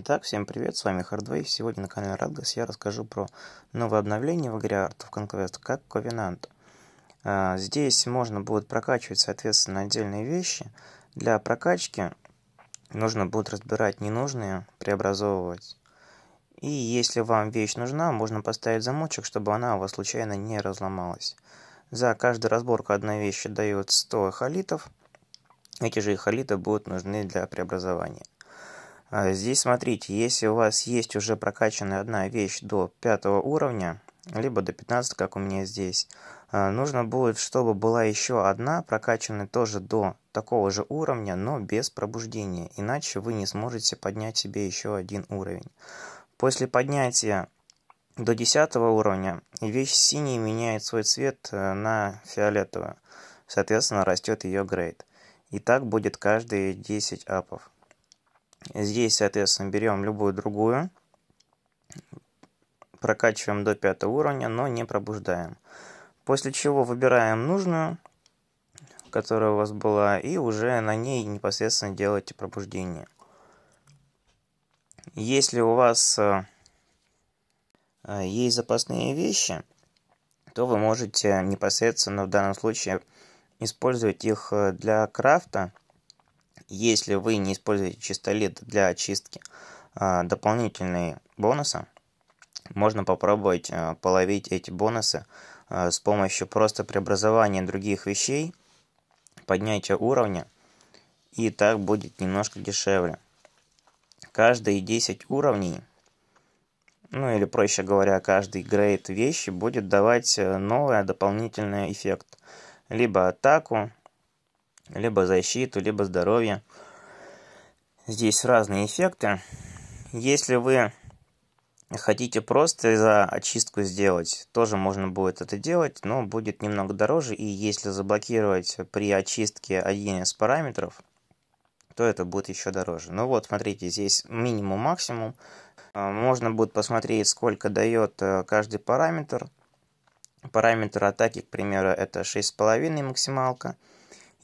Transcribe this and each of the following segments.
Итак, всем привет, с вами Хардвей. Сегодня на канале Радгас я расскажу про новое обновление в игре Art of Conquest, как Ковенант. Здесь можно будет прокачивать, соответственно, отдельные вещи. Для прокачки нужно будет разбирать ненужные, преобразовывать. И если вам вещь нужна, можно поставить замочек, чтобы она у вас случайно не разломалась. За каждую разборку одной вещи дает 100 эхолитов. Эти же эхолиты будут нужны для преобразования. Здесь смотрите, если у вас есть уже прокачанная одна вещь до 5 уровня, либо до 15, как у меня здесь, нужно будет, чтобы была еще одна прокачанная тоже до такого же уровня, но без пробуждения, иначе вы не сможете поднять себе еще один уровень. После поднятия до 10 уровня вещь синяя меняет свой цвет на фиолетовую, соответственно растет ее грейд. И так будет каждые 10 апов. Здесь, соответственно, берем любую другую, прокачиваем до 5 уровня, но не пробуждаем. После чего выбираем нужную, которая у вас была, и уже на ней непосредственно делаете пробуждение. Если у вас есть запасные вещи, то вы можете непосредственно в данном случае использовать их для крафта. Если вы не используете чистолит для очистки дополнительные бонусы, можно попробовать половить эти бонусы с помощью просто преобразования других вещей, поднятия уровня, и так будет немножко дешевле. Каждые 10 уровней, ну или проще говоря, каждый грейд вещи будет давать новый дополнительный эффект. Либо атаку, либо защиту, либо здоровье. Здесь разные эффекты. Если вы хотите просто за очистку сделать, тоже можно будет это делать, но будет немного дороже. И если заблокировать при очистке один из параметров, то это будет еще дороже. Ну вот, смотрите, здесь минимум-максимум. Можно будет посмотреть, сколько дает каждый параметр. Параметр атаки, к примеру, это 6,5 максималка.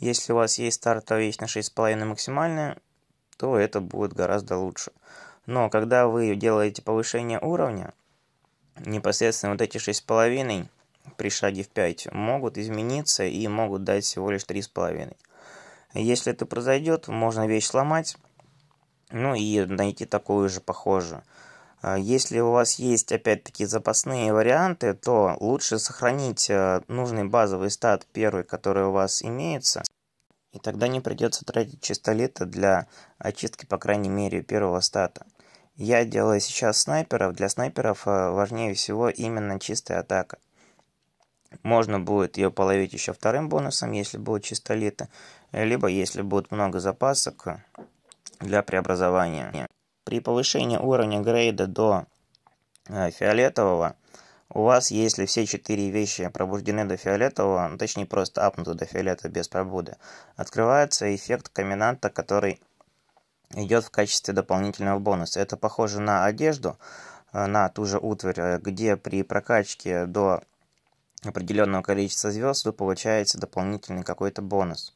Если у вас есть стартовая вещь на 6,5 максимальная, то это будет гораздо лучше. Но когда вы делаете повышение уровня, непосредственно вот эти 6,5 при шаге в 5 могут измениться и могут дать всего лишь 3,5. Если это произойдет, можно вещь сломать, ну и найти такую же похожую. Если у вас есть, опять-таки, запасные варианты, то лучше сохранить нужный базовый стат первый, который у вас имеется. И тогда не придется тратить чистолиты для очистки, по крайней мере, первого стата. Я делаю сейчас снайперов. Для снайперов важнее всего именно чистая атака. Можно будет ее половить еще вторым бонусом, если будут чистолиты, либо если будет много запасок для преобразования. При повышении уровня грейда до фиолетового, у вас, если все 4 вещи пробуждены до фиолетового, точнее просто апнуты до фиолета без пробуды, открывается эффект комбинанта, который идет в качестве дополнительного бонуса. Это похоже на одежду, на ту же утварь, где при прокачке до определенного количества звезд вы получаете дополнительный какой-то бонус.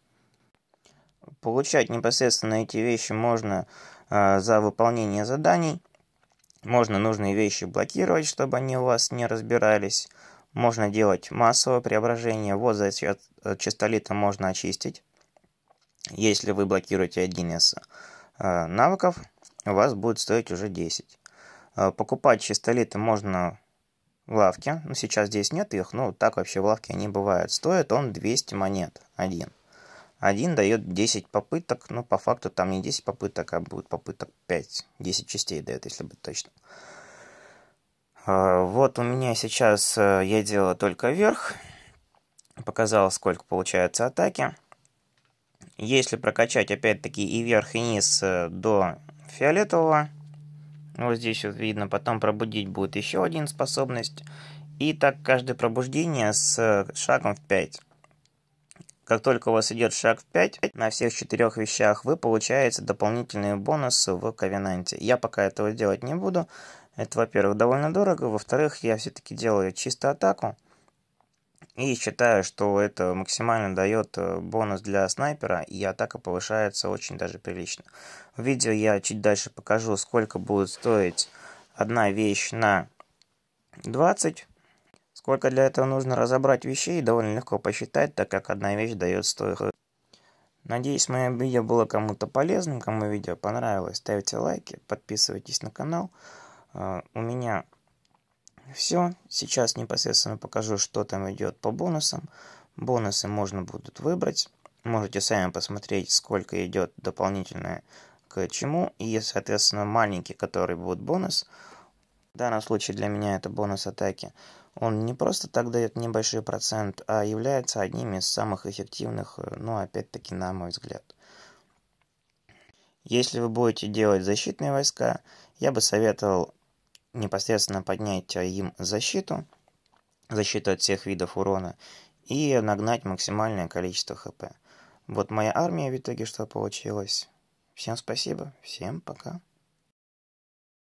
Получать непосредственно эти вещи можно за выполнение заданий. Можно нужные вещи блокировать, чтобы они у вас не разбирались. Можно делать массовое преображение. Вот за счет чистолита можно очистить. Если вы блокируете один из навыков, у вас будет стоить уже 10. Покупать чистолиты можно в лавке. Но сейчас здесь нет их, но так вообще в лавке они бывают. Стоит он 200 монет один. Один дает 10 попыток, но по факту там не 10 попыток, а будет попыток 5. 10 частей дает, если быть точным. Вот у меня сейчас я делаю только вверх. Показал, сколько получается атаки. Если прокачать опять-таки и вверх, и низ до фиолетового, вот здесь вот видно, потом пробудить будет еще один способность. И так каждое пробуждение с шагом в 5. Как только у вас идет шаг в 5, на всех 4 вещах вы получаете дополнительные бонусы в Ковенанте. Я пока этого делать не буду. Это, во-первых, довольно дорого. Во-вторых, я все-таки делаю чисто атаку. И считаю, что это максимально дает бонус для снайпера, и атака повышается очень даже прилично. В видео я чуть дальше покажу, сколько будет стоить одна вещь на 20. Сколько для этого нужно разобрать вещей, довольно легко посчитать, так как одна вещь дает 100. Надеюсь, мое видео было кому-то полезным. Кому видео понравилось, ставьте лайки, подписывайтесь на канал. У меня... Все, сейчас непосредственно покажу, что там идет по бонусам. Бонусы можно будет выбрать. Можете сами посмотреть, сколько идет дополнительное к чему. И, соответственно, маленький, который будет бонус. В данном случае для меня это бонус атаки. Он не просто так дает небольшой процент, а является одним из самых эффективных, ну, опять-таки, на мой взгляд. Если вы будете делать защитные войска, я бы советовал непосредственно поднять им защиту от всех видов урона и нагнать максимальное количество хп. Вот моя армия в итоге что получилось. Всем спасибо, всем пока.